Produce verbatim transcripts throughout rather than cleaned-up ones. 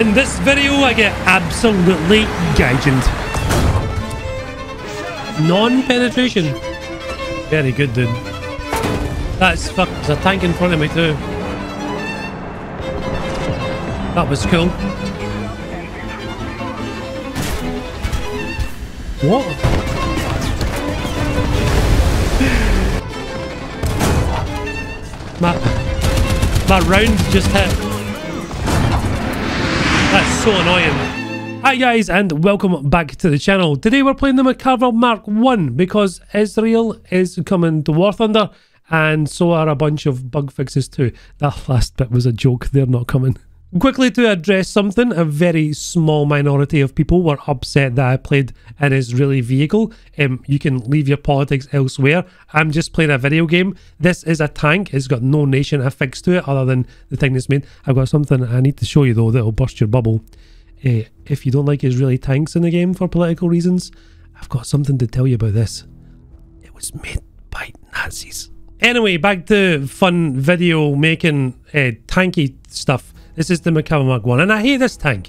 In this video, I get absolutely gaigened. Non-penetration. Very good, dude. That's fuck. There's a tank in front of me too. That was cool. What? My my rounds just hit. That's so annoying. Hi guys and welcome back to the channel. Today we're playing the McCarver Mark one because Israel is coming to War Thunder and so are a bunch of bug fixes too. That last bit was a joke, they're not coming. Quickly to address something, a very small minority of people were upset that I played an Israeli vehicle. Um, you can leave your politics elsewhere. I'm just playing a video game. This is a tank. It's got no nation affixed to it other than the thing that's made. I've got something I need to show you though that'll burst your bubble. Uh, if you don't like Israeli tanks in the game for political reasons, I've got something to tell you about this. It was made by Nazis. Anyway, back to fun video making uh, tanky stuff. This is the McCarver Mark one, and I hate this tank.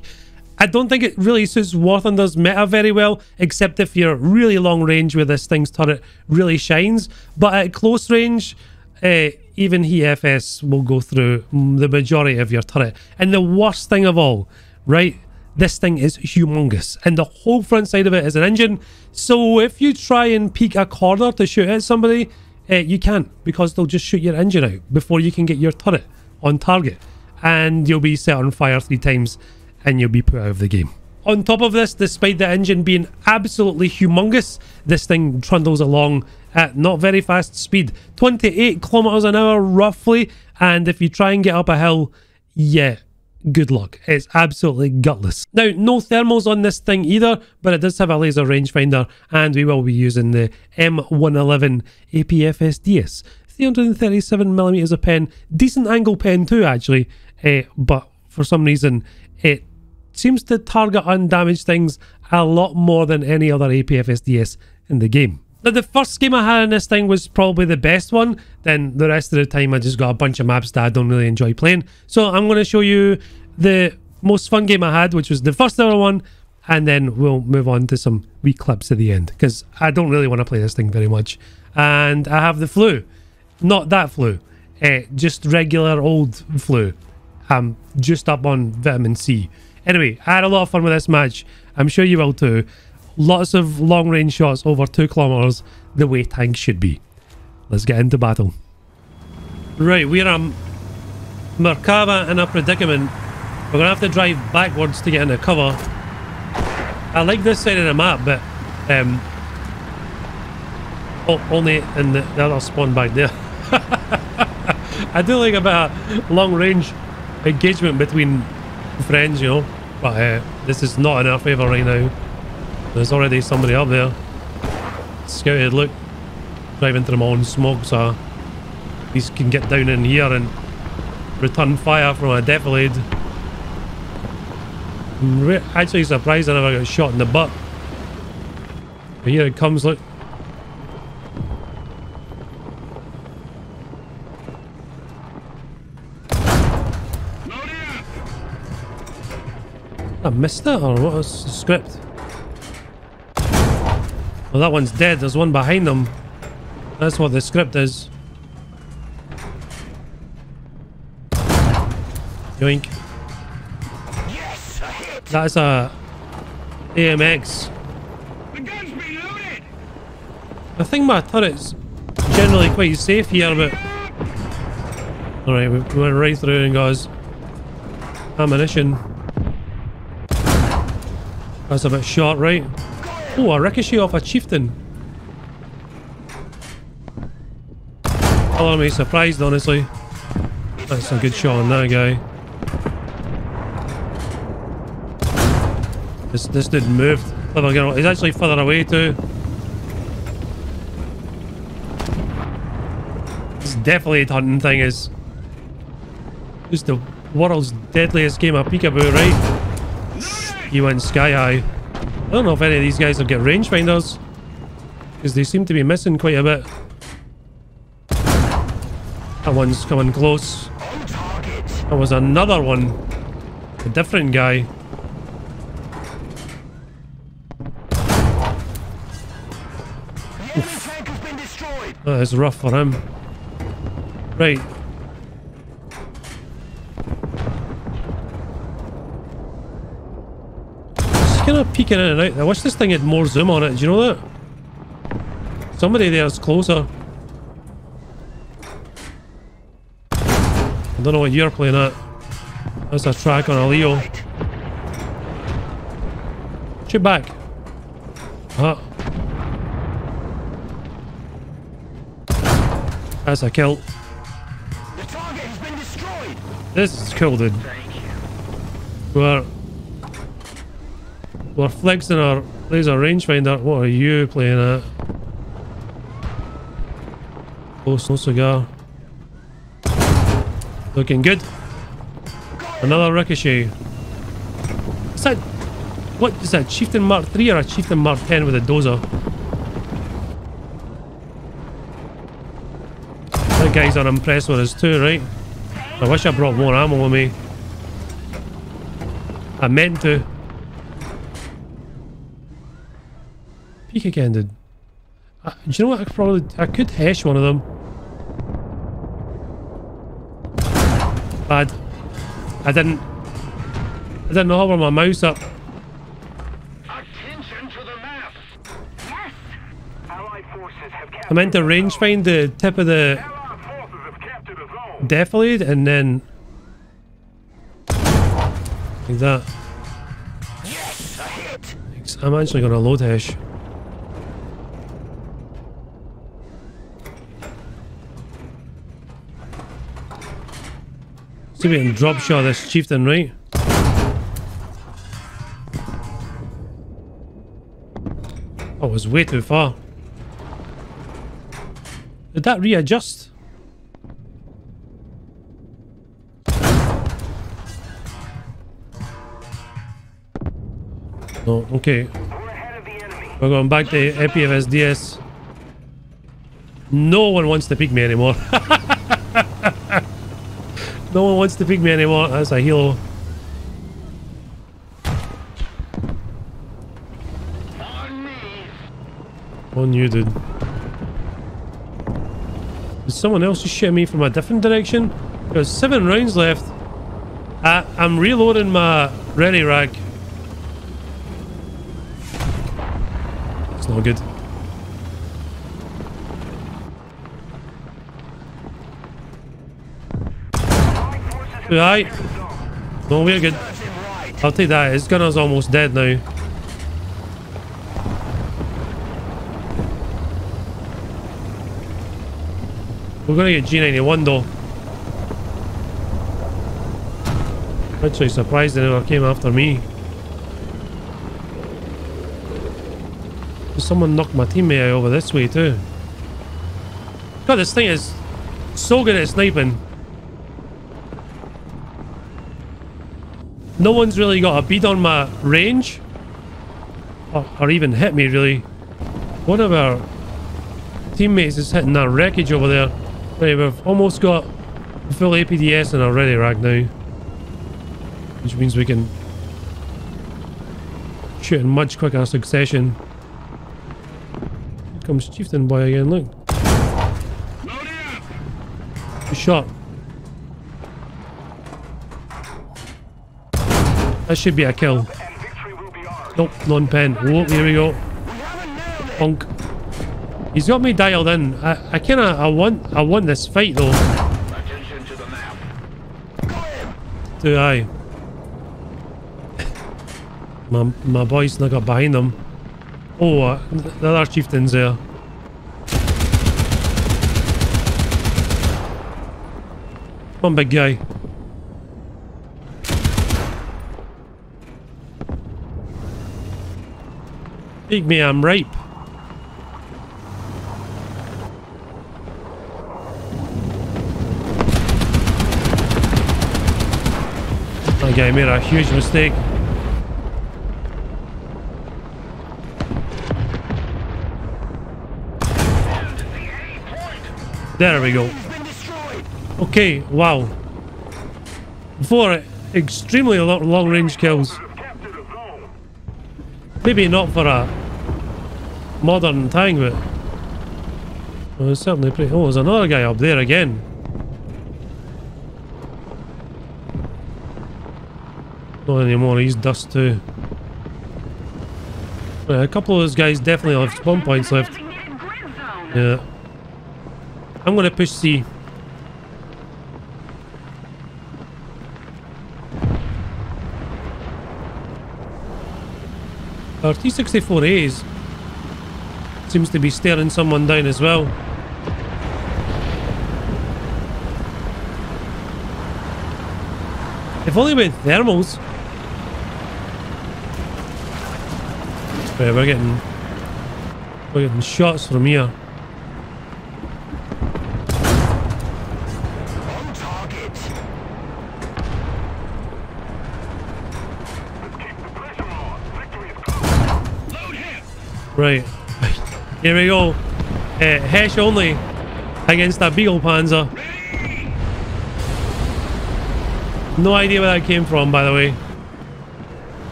I don't think it really suits War Thunder's meta very well, except if you're really long range where this thing's turret really shines. But at close range, uh, even E F S will go through the majority of your turret. And the worst thing of all, right, this thing is humongous, and the whole front side of it is an engine. So if you try and peek a corner to shoot at somebody, uh, you can't, because they'll just shoot your engine out before you can get your turret on target. And you'll be set on fire three times and you'll be put out of the game. On top of this, despite the engine being absolutely humongous, this thing trundles along at not very fast speed, twenty-eight kilometers an hour roughly, and if you try and get up a hill, yeah, good luck. It's absolutely gutless. Now, no thermals on this thing either, but it does have a laser rangefinder, and we will be using the M one eleven A P F S D S. three hundred thirty-seven millimeters of pen, decent angle pen too actually, uh, but for some reason it seems to target undamaged things a lot more than any other A P F S D S in the game. Now the first game I had in this thing was probably the best one, then the rest of the time I just got a bunch of maps that I don't really enjoy playing. So I'm going to show you the most fun game I had, which was the first ever one, and then we'll move on to some wee clips at the end, because I don't really want to play this thing very much. And I have the flu. Not that flu, uh, just regular old flu. I'm just up on vitamin C. Anyway, I had a lot of fun with this match. I'm sure you will too. Lots of long range shots over two kilometers, the way tanks should be. Let's get into battle. Right, we're a Merkava in a predicament. We're gonna have to drive backwards to get into cover. I like this side of the map, but um, oh, only in the, the other spawn back there. I do like about long range engagement between friends, you know, but uh, this is not in our favour right now. There's already somebody up there. Scouted, look. Driving through my own smoke, so these can get down in here and return fire from a defilade. I'm actually surprised I never got shot in the butt. But here it comes, look. I missed that, or what was the script? Well, that one's dead. There's one behind them. That's what the script is. Yoink. Yes, I hit. That's a A M X. The gun's been loaded. I think my turret's generally quite safe here, but alright, we went right through and got his ammunition. That's a bit short, right? Oh, a ricochet off a chieftain. Color me surprised, honestly. That's a good shot on that guy. This this dude moved. He's actually further away too. This defilade hunting thing is just the world's deadliest game of peekaboo, right? He went sky high. I don't know if any of these guys have got rangefinders, because they seem to be missing quite a bit. That one's coming close. That was another one. a different guy. That is rough for him. Right. It's kind of peeking in and out. I wish this thing had more zoom on it. Do you know that? Somebody there is closer. I don't know what you're playing at. That's a track on a Leo. Shoot back. Ah. That's a kill. The target has been destroyed. This is cool, dude. We're we're flexing our laser rangefinder. What are you playing at? Close, no cigar. Looking good. Another ricochet. Is that, what is that? Chieftain Mark three or a Chieftain Mark ten with a dozer? The guys are impressed with us too, right? I wish I brought more ammo with me. I meant to. Peek again, dude. Uh, do you know what? I probably I could hesh one of them. Bad. I didn't. I didn't hover my mouse up. Yes. I meant to range find the tip of the defilade and then like that. Yes, I hit. I'm actually gonna load hash. See if we can drop shot this chieftain, right? Oh, it was way too far. Did that readjust? No, okay. We're ahead of the enemy. We're going back to A P F S D S. No one wants to pick me anymore. No one wants to pick me anymore. That's a helo. On me. On you, dude. Did someone else just shoot me from a different direction? There's seven rounds left. I, I'm reloading my ready rack. Not good. Right. No, we're good. I'll take that. His gunner's almost dead now. We're gonna get G ninety-one though. I'm actually surprised they never came after me. Someone knocked my teammate out over this way too. God, this thing is so good at sniping. No one's really got a bead on my range, or, or even hit me really. One of our teammates is hitting that wreckage over there. Right, we've almost got full A P D S in our ready rack now, which means we can shoot in much quicker succession. Comes Chieftain boy again, look. Good shot. That should be a kill. Nope, non-pen. Whoa, here we go. Honk. He's got me dialed in. I, I kinda I want I want this fight though. Do I? My my boy snuck up behind him. Oh, uh, the other chieftain's there. One big guy. Take me, I'm ripe. That guy made a huge mistake. There we go. Okay, wow. Before it, extremely a lot of long range kills. Maybe not for a modern tank, but well, it's certainly pretty. Oh, there's another guy up there again. Not anymore, he's dust too. Yeah, a couple of those guys definitely left spawn points left. Yeah. I'm gonna push C. Our T sixty-four A's seems to be staring someone down as well. If only with thermals. Right, we're getting we're getting shots from here. Right, here we go. Uh, Hesh only against that Beagle Panzer. No idea where that came from, by the way.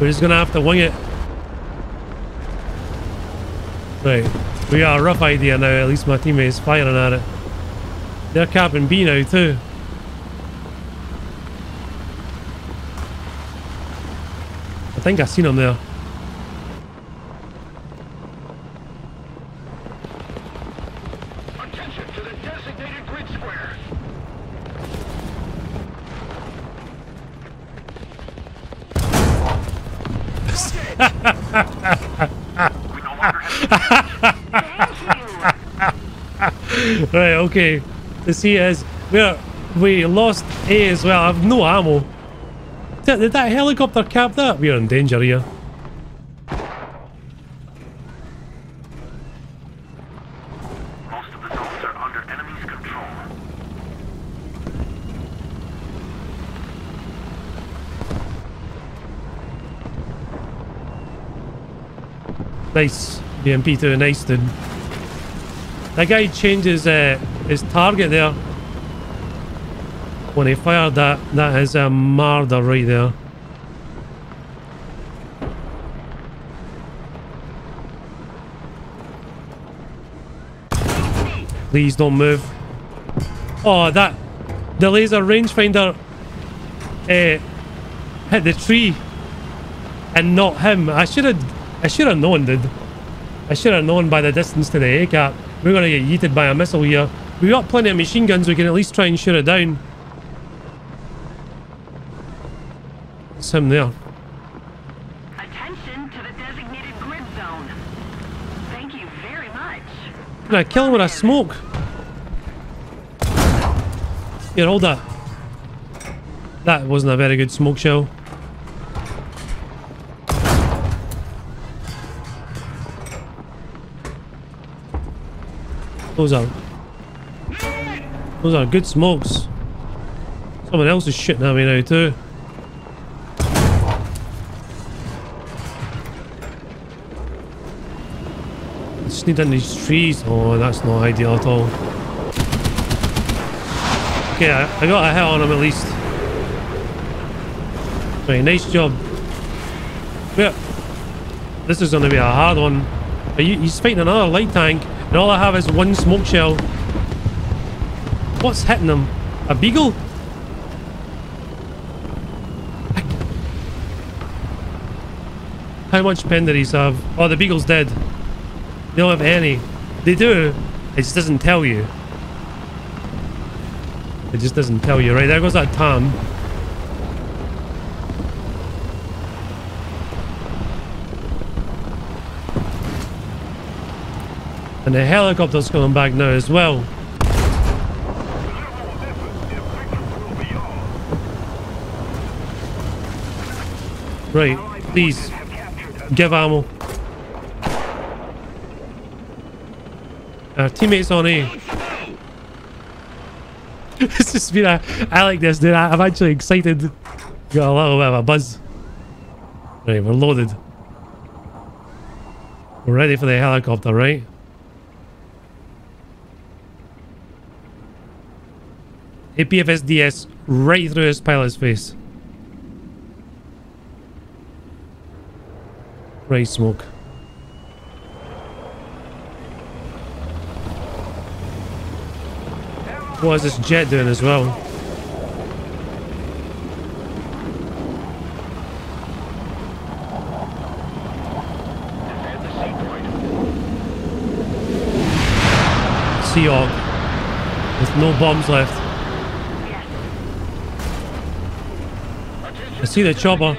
We're just gonna have to wing it. Right, we got a rough idea now. At least my teammate's firing at it. They're capping B now too. I think I've seen them there. Right, okay. The sea is where we lost A as well. I have no ammo. Did, did that helicopter cap that? We are in danger here. Most of the zones are under enemy's control. Nice. B M P two, nice dude. That guy changes uh, his target there when he fired that. That is a murder right there. Please don't move. Oh, that the laser rangefinder uh, hit the tree and not him. I should have. I should have known, dude. I should have known by the distance to the A cap. We're gonna get yeeted by a missile here. We've got plenty of machine guns, we can at least try and shoot it down. It's him there. Attention to the designated grid zone. Thank you very much. Can I kill him with a smoke? Here, hold that. That wasn't a very good smoke shell. Those are, those are good smokes. Someone else is shitting at me now too. Just need in these trees. Oh, that's not ideal at all. Okay, I, I got a hit on him at least. Right, nice job. Yeah, this is going to be a hard one. Are you, he's fighting another light tank. And all I have is one smoke shell. What's hitting them? A beagle? How much penderies have? Oh, the beagle's dead. They don't have any. They do. It just doesn't tell you. It just doesn't tell you. Right, there goes that Tom. And the helicopter's coming back now as well. Right, please give ammo. Our teammates on A. It's just been a, I like this, dude. I'm actually excited. Got a little bit of a buzz. Right, we're loaded. We're ready for the helicopter, right? A P F S D S right through his pilot's face. Right smoke. What is this jet doing as well? Sea Hawk with no bombs left. I see the chopper.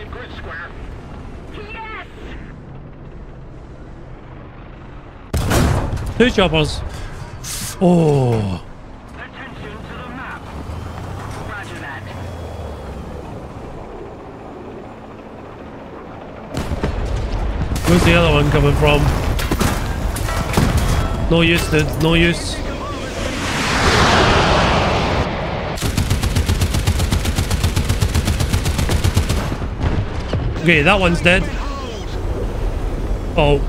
Two choppers. Oh. Where's the other one coming from? No use, dude. No use. Okay, that one's dead. Oh.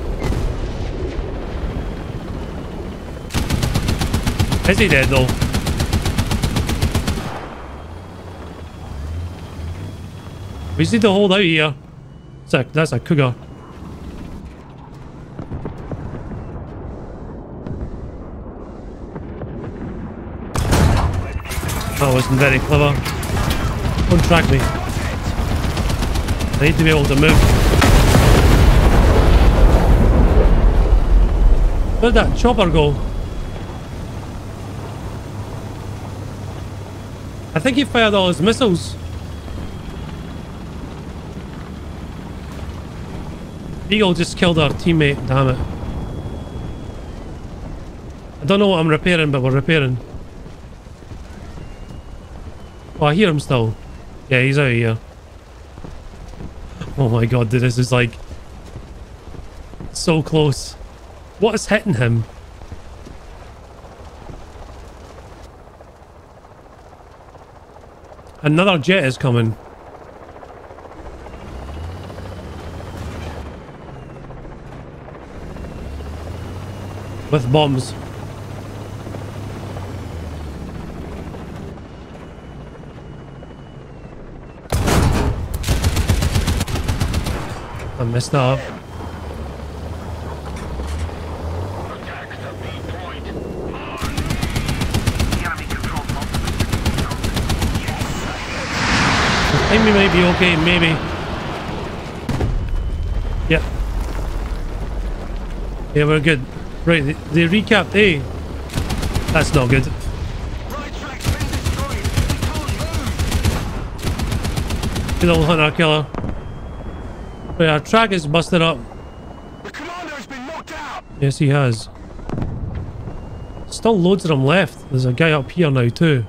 Is he dead though? We just need to hold out here. That's a, that's a Cougar. That wasn't very clever. Don't track me. I need to be able to move. Where'd that chopper go? I think he fired all his missiles. Eagle just killed our teammate, damn it. I don't know what I'm repairing, but we're repairing. Oh, I hear him still. Yeah, he's out here. Oh my god, dude, this is like so close. What is hitting him? Another jet is coming. With bombs. I messed up. I think we might be okay, maybe. Yeah. Yeah, we're good. Right, they, they recapped A. That's not good. Good old hunter killer. Right, our track is busted up. The commander has been knocked out. Yes, he has. Still loads of them left. There's a guy up here now too.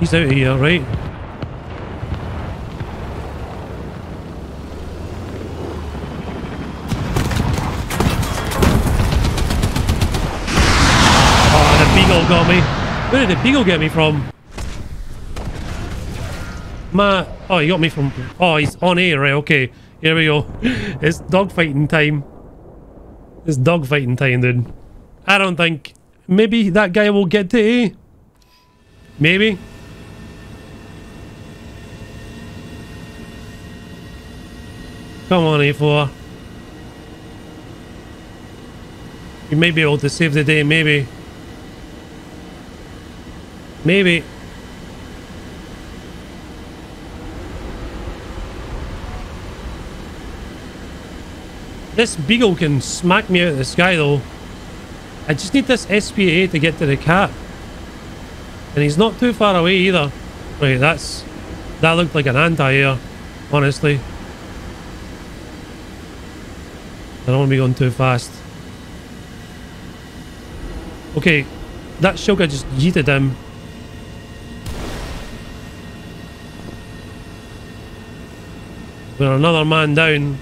He's out of here, right? Oh, the beagle got me. Where did the beagle get me from? My... Oh, he got me from... Oh, he's on A, right? Okay. Here we go. It's dogfighting time. It's dogfighting time, dude. I don't think... Maybe that guy will get to A? Maybe? Come on, A four. You may be able to save the day, maybe. Maybe. This beagle can smack me out of the sky, though. I just need this S P A to get to the cap. And he's not too far away either. Wait, that's... That looked like an anti-air, honestly. I don't want to be going too fast. Okay, that Shulka just yeeted him. We're another man down.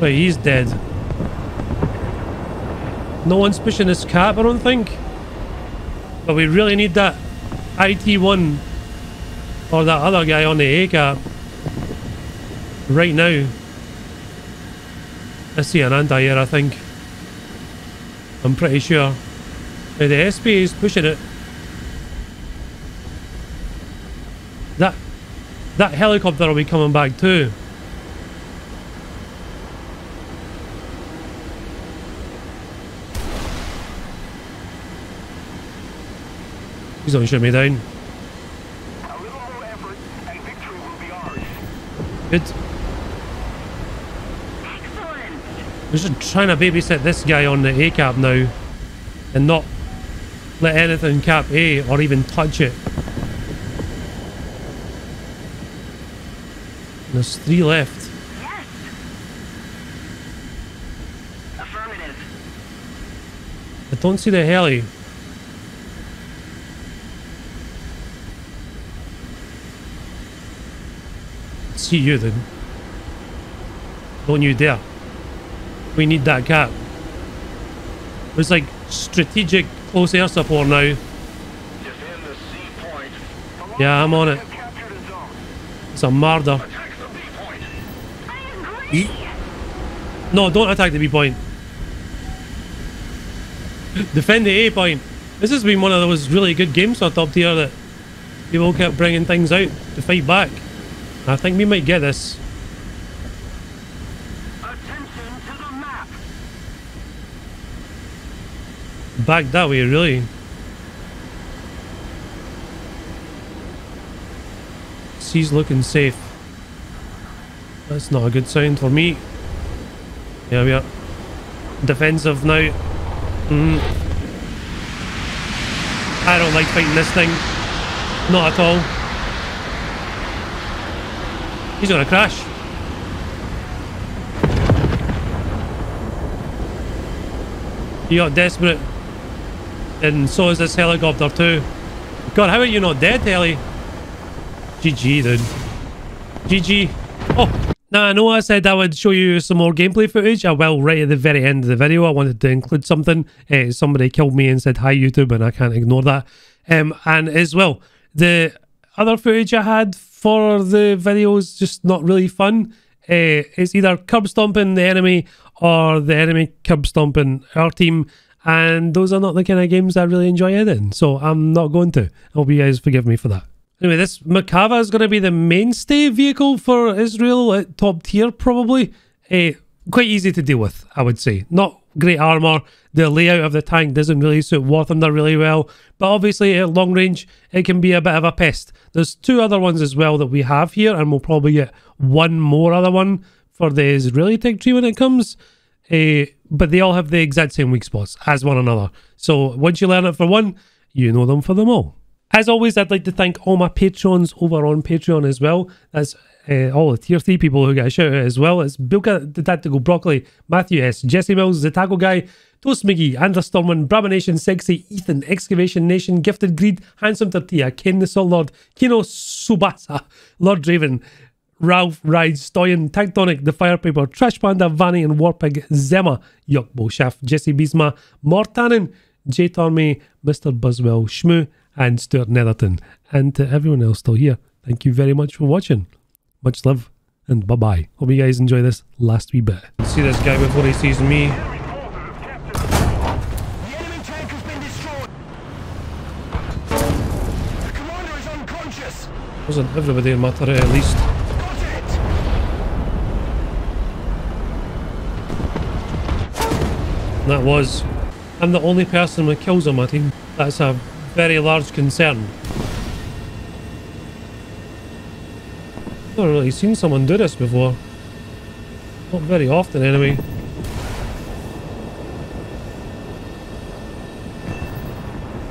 Right, he's dead. No one's pushing this cap, I don't think. But we really need that I T one or that other guy on the A cap. Right now. This here and here, I think. I'm pretty sure. Now the S P is pushing it. That that helicopter will be coming back too. Please don't shoot me down. A little more effort and victory will be ours. Good. Excellent. We're just trying to babysit this guy on the A cap now and not let anything cap A or even touch it. There's three left. Yes. Affirmative. I don't see the heli. I see you then. Don't you dare. We need that cap. It's like strategic close air support now. Defend the C point. Yeah, I'm on it. It's a murder. E? No, don't attack the B point. Defend the A point. This has been one of those really good games for top tier that people kept bringing things out to fight back. I think we might get this. Attention to the map. Back that way, really. He's looking safe. That's not a good sign for me. Yeah, we are defensive now. Mm. I don't like fighting this thing. Not at all. He's gonna crash. He got desperate. And so is this helicopter too. God, how are you not dead, heli? G G, dude. G G. Oh! Now, I know I said I would show you some more gameplay footage. I will right at the very end of the video. I wanted to include something. Uh, somebody killed me and said, hi, YouTube, and I can't ignore that. Um, and as well, the other footage I had for the video is just not really fun. Uh, it's either curb stomping the enemy or the enemy curb stomping our team. And those are not the kind of games I really enjoy editing. So I'm not going to. I hope you guys forgive me for that. Anyway, this Merkava is going to be the mainstay vehicle for Israel at top tier, probably. Uh, quite easy to deal with, I would say. Not great armour. The layout of the tank doesn't really suit War Thunder really well. But obviously, at long range, it can be a bit of a pest. There's two other ones as well that we have here, and we'll probably get one more other one for the Israeli tank tree when it comes. Uh, but they all have the exact same weak spots as one another. So once you learn it for one, you know them for them all. As always, I'd like to thank all my patrons over on Patreon as well. That's uh, all the tier three people who got a shout out as well. It's Bilka, The Tactical Broccoli, Matthew S, Jesse Mills, The Taco Guy, Toast McGee, Andra Storman, Bramination Sexy, Ethan, Excavation Nation, Gifted Greed, Handsome Tortilla, Ken the Soul Lord, Kino Subasa, Lord Draven, Ralph Rides, Stoyan, Tactonic, The Firepaper, Trash Panda, Vanny and Warpig, Zema, Yokbo Shaft, Jesse Bisma, Mortanen, J Tormey, Mister Buzzwell, Shmoo, and Stuart Netherton. And to everyone else still here, thank you very much for watching. Much love and bye bye. Hope you guys enjoy this last wee bit. See this guy before he sees me. The enemy tank has been destroyed. The commander is unconscious. Wasn't everybody in my turret at least? That was. I'm the only person with kills on my team. That's a very large concern. I've never really seen someone do this before. Not very often, anyway.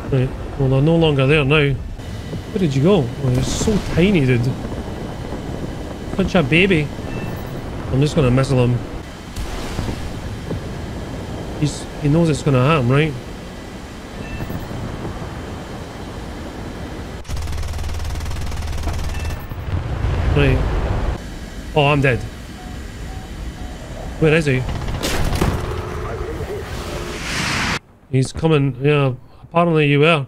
Right, well, they're no longer there now. Where did you go? Oh, you're so tiny, dude. Such a baby. I'm just gonna missile him. He's, he knows it's gonna happen, right? Right. Oh, I'm dead. Where is he? He's coming. Yeah, apparently you were.